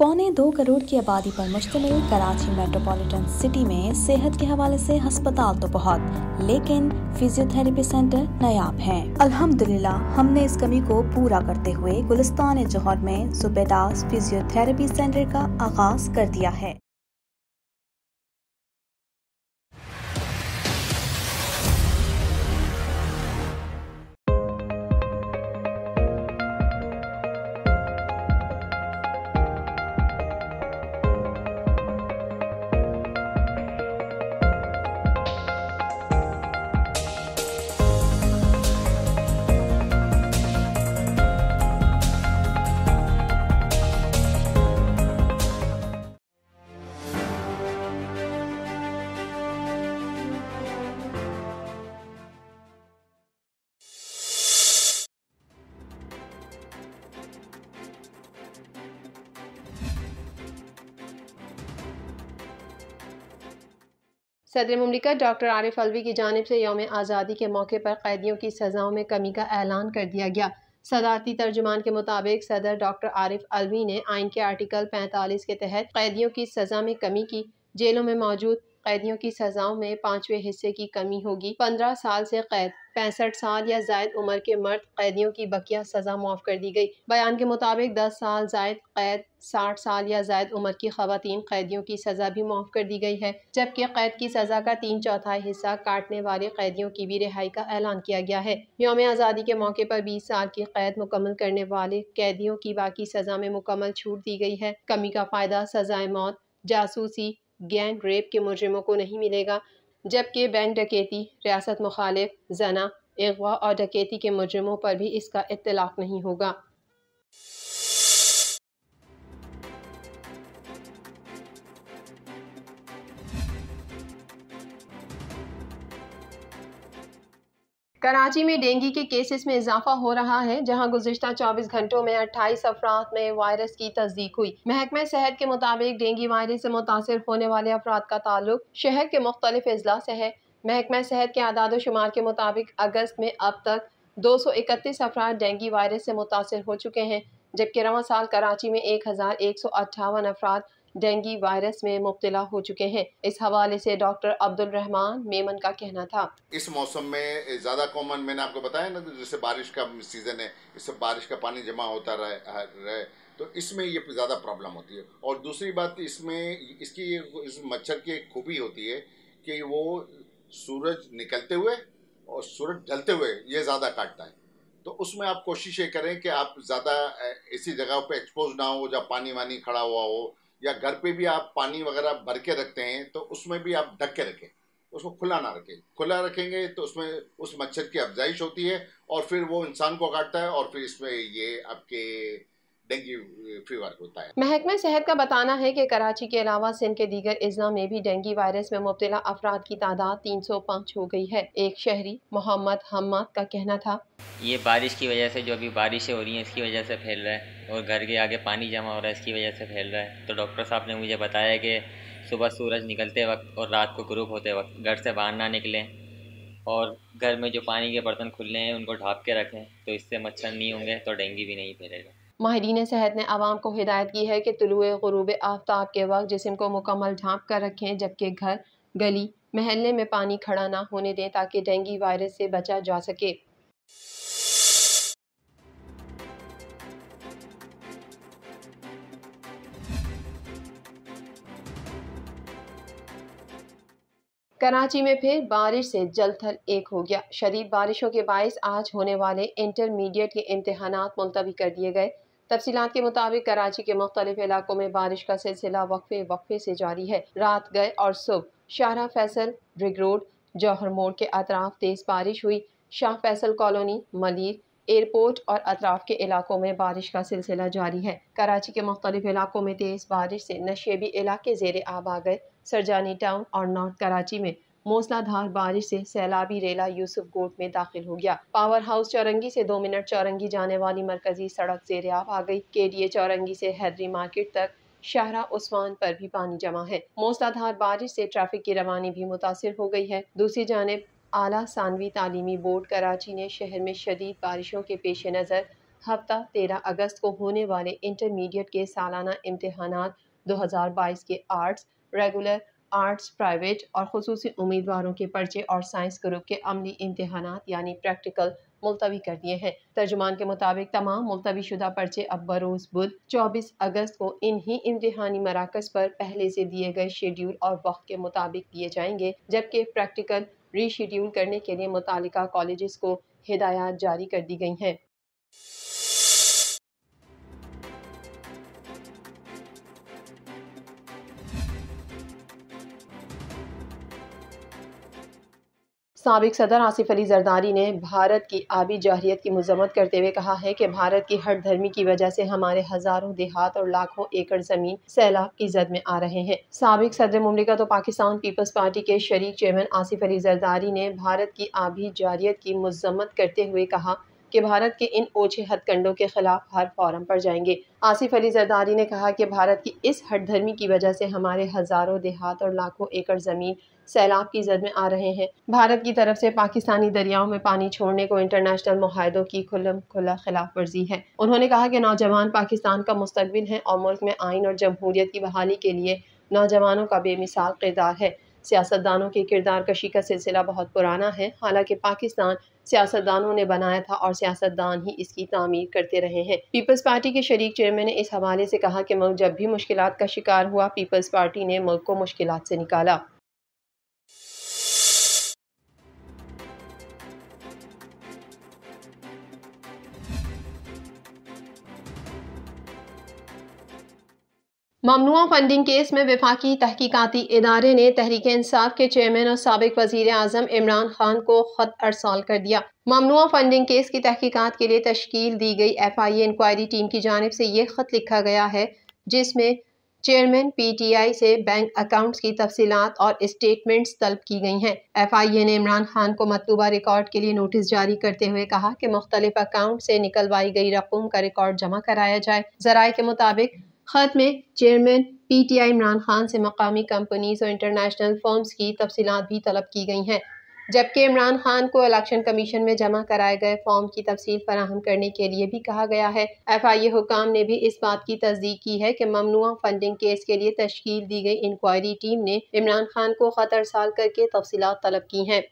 पौने 2 करोड़ की आबादी पर मुश्तमिल कराची मेट्रोपॉलिटन सिटी में सेहत के हवाले से हस्पताल तो बहुत, लेकिन फिजियोथेरेपी सेंटर नायाब हैं। अल्हम्दुलिल्लाह हमने इस कमी को पूरा करते हुए गुलिस्तान जौहर में सुबेदास फिजियोथेरेपी सेंटर का आगाज कर दिया है। सदर मुमलिकत डॉक्टर आरिफ अलवी की जानिब से यौम आज़ादी के मौके पर कैदियों की सज़ाओं में कमी का ऐलान कर दिया गया। सदारती तर्जुमान के मुताबिक सदर डॉक्टर आरिफ अलवी ने आइन के आर्टिकल 45 के तहत कैदियों की सज़ा में कमी की। जेलों में मौजूद कैदियों की सज़ाओं में 5वें हिस्से की कमी होगी। 15 साल से कैद 65 साल या जायद उम्र के मर्द कैदियों की बकिया सज़ा मुआफ़ कर दी गई। बयान के मुताबिक 10 साल जायद कैद 60 साल या जायद उम्र की ख़वातीन कैदियों की सज़ा भी मुआफ़ कर दी गई है, जबकि कैद की सज़ा का 3/4 हिस्सा काटने वाले कैदियों की भी रिहाई का ऐलान किया गया है। यौम आज़ादी के मौके पर 20 साल की कैद मुकम्मल करने वाले कैदियों की बाकी सज़ा में मुकम्मल छूट दी गई है। कमी का फ़ायदा सज़ाए मौत, जासूसी, गैंग रेप के मुजरिमों को नहीं मिलेगा, जबकि बैंक डकैती, रियासत मुखालिफ, जना, अगवा और डकैती के मुजरिमों पर भी इसका इत्तलाक नहीं होगा। कराची में डेंगू के केसेस में इजाफा हो रहा है, जहां गुज़िश्ता 24 घंटों में 28 अफराद में वायरस की तस्दीक हुई। महकमा सेहत के मुताबिक डेंगू वायरस से मुतासर होने वाले अफराद का ताल्लुक शहर के मुख्तलिफ अजला से है। महकमा सेहत के आदाद शुमार के मुताबिक अगस्त में अब तक 231 अफराद डेंगू वायरस से मुतासर हो चुके हैं, जबकि रवां साल कराची में 1158 अफराद डेंगू वायरस में मुब्तला हो चुके हैं। इस हवाले से डॉक्टर अब्दुल रहमान मेमन का कहना था, इस मौसम में ज्यादा कॉमन, मैंने आपको बताया ना, जैसे बारिश का सीजन है, इससे बारिश का पानी जमा होता रहे तो इसमें ये ज्यादा प्रॉब्लम होती है। और दूसरी बात इसमें इस मच्छर की खूबी होती है कि वो सूरज निकलते हुए और सूरज ढलते हुए ये ज्यादा काटता है। तो उसमें आप कोशिश ये करें कि आप ज्यादा ऐसी जगह पर एक्सपोज ना हो जहाँ पानी वानी खड़ा हुआ हो, या घर पे भी आप पानी वगैरह भर के रखते हैं तो उसमें भी आप ढक के रखें, उसको खुला ना रखें। खुला रखेंगे तो उसमें उस मच्छर की अफजाइश होती है और फिर वो इंसान को काटता है और फिर इसमें ये आपके डेंगू फीवर होता है। महकमा सेहत का बताना है कि कराची के अलावा सिंध के दीगर अजला में भी डेंगू वायरस में मुब्तला अफराद की तादाद 305 हो गई है। एक शहरी मोहम्मद हम्माद का कहना था, ये बारिश की वजह से, जो अभी बारिशें हो रही हैं इसकी वजह से फैल रहा है, और घर के आगे पानी जमा हो रहा है इसकी वजह से फैल रहा है। तो डॉक्टर साहब ने मुझे बताया कि सुबह सूरज निकलते वक्त और रात को ग्रुप होते वक्त घर से बाहर ना निकलें, और घर में जो पानी के बर्तन खुले हैं उनको ढाँप के रखें, तो इससे मच्छर नहीं होंगे तो डेंगू भी नहीं फैलेगा। माहिरीन सेहत ने आवाम को हिदायत की है कि तुलुए गुरूब आफ्ताब के वक्त जिस्म को मुकम्मल ढाँप कर रखें, जबकि घर, गली, महल्ले में पानी खड़ा ना होने दें ताकि डेंगू वायरस से बचा जा सके। कराची में फिर बारिश से जलथल एक हो गया। शदीद बारिशों के बायस आज होने वाले इंटरमीडिएट के इम्तहानात मुलतवी कर दिए गए। तफसीलात के मुताबिक कराची के मुख्तलिफ इलाकों में बारिश का सिलसिला वक्फे वक्फे से जारी है। रात गए और सुबह शाहरा फैसल, ब्रिग रोड, जौहर मोड़ के अतराफ तेज़ बारिश हुई। शाह फैसल कॉलोनी, मलिर, एयरपोर्ट और अतराफ के इलाकों में बारिश का सिलसिला जारी है। कराची के मुख्तलिफ इलाकों में तेज़ बारिश से नशेबी इलाके ज़ेरे आब आ गए। सरजानी टाउन और नॉर्थ कराची में मूसलाधार बारिश से सैलाबी रेला यूसुफ गोट में दाखिल हो गया। पावर हाउस चौरंगी से 2 मिनट चौरंगी जाने वाली मरकजी सड़क ज़ेरे आब आ गई। KDA चौरंगी से हैदरी मार्केट तक शाहरा उस्मान पर भी पानी जमा है। मूसलाधार बारिश से ट्रैफिक की रवानी भी मुतासर हो गई है। दूसरी जानब आला सानवी तालीमी बोर्ड कराची ने शहर में शदीद बारिशों के पेश नज़र हफ्ता 13 अगस्त को होने वाले इंटरमीडिएट के सालाना इम्तहानात 2022 के आर्ट्स, रेगुलर, आर्ट्स, प्राइवेट और खुसूसी उम्मीदवारों के पर्चे और साइंस ग्रुप के अमली इम्तहानात यानी प्रैक्टिकल मुलतवी कर दिए हैं। तर्जुमान के मुताबिक तमाम मुलतवी शुदा पर्चे अब बरोज़ बुध 24 अगस्त को इन्हीं इम्तिहानी मराकज़ पर पहले से दिए गए शेड्यूल और वक्त के मुताबिक दिए जाएंगे, जबकि प्रैक्टिकल रीशेड्यूल करने के लिए मुतालिका कॉलेजेस को हिदायत जारी कर दी गई हैं। साबिक सदर आसिफ अली जरदारी ने भारत की आबी जाहिलियत की मजम्मत करते हुए कहा है कि भारत की हट धर्मी की वजह से हमारे हज़ारों देहात और लाखों एकड़ ज़मीन सैलाब की जद में आ रहे हैं। साबिक सदर मुमलिकत और पाकिस्तान पीपल्स पार्टी के शरीक चेयरमैन आसिफ अली जरदारी ने भारत की आबी जाहिलियत की मजम्मत करते हुए कहा कि भारत के इन ओछे हथकंडों के खिलाफ हर फॉरम पर जाएंगे। आसिफ अली जरदारी ने कहा कि भारत की इस हट धर्मी की वजह से हमारे हज़ारों देहात और लाखों एकड़ ज़मीन सैलाब की जद में आ रहे हैं। भारत की तरफ से पाकिस्तानी दरियाओं में पानी छोड़ने को इंटरनेशनल मुआहदों की खुल्लम-खुला खिलाफ वर्जी है। उन्होंने कहा कि नौजवान पाकिस्तान का मुस्तकबिल है और मुल्क में आइन और जमहूरियत की बहाली के लिए नौजवानों का बेमिसाल किरदार है। सियासतदानों के किरदार कशी का सिलसिला बहुत पुराना है, हालांकि पाकिस्तान सियासतदानों ने बनाया था और सियासतदान ही इसकी तामीर करते रहे हैं। पीपल्स पार्टी के शरीक चेयरमैन ने इस हवाले से कहा कि मुल्क जब भी मुश्किलात का शिकार हुआ, पीपल्स पार्टी ने मुल्क को मुश्किलात से निकाला। ममनुआ फंडिंग केस में वफाकी तहकीकाती इदारे ने तहरीक-ए-इंसाफ के चेयरमैन और साबिक वजीर आज़म इमरान खान को ख़त अरसाल कर दिया। ममनुआ फंडिंग केस की तहकीकात के लिए तश्कील दी गई FIA इंक्वायरी टीम की जानिब से ये ख़त लिखा गया है, जिसमें चेयरमैन PTI से बैंक अकाउंट्स की तफसीलात और स्टेटमेंट्स तलब की गई हैं। FIA ने इमरान खान को मतलूबा रिकॉर्ड के लिए नोटिस जारी करते हुए कहा कि मुख्तलिफ अकाउंट से निकलवाई गई रकूम का रिकॉर्ड जमा कराया जाए। ज़राए के मुताबिक ख़त में चेयरमैन PTI इमरान खान से मकामी कंपनीज और इंटरनेशनल फर्म्स की तफसीलात भी तलब की गई हैं, जबकि इमरान खान को इलेक्शन कमीशन में जमा कराए गए फॉर्म की तफसील फराहम करने के लिए भी कहा गया है। FIA हुकाम ने भी इस बात की तस्दीक की है कि ममनुआ फंडिंग केस के लिए तश्कील दी गई इंक्वायरी टीम ने इमरान खान को ख़त अरसाल करके तफसीलात तलब की हैं।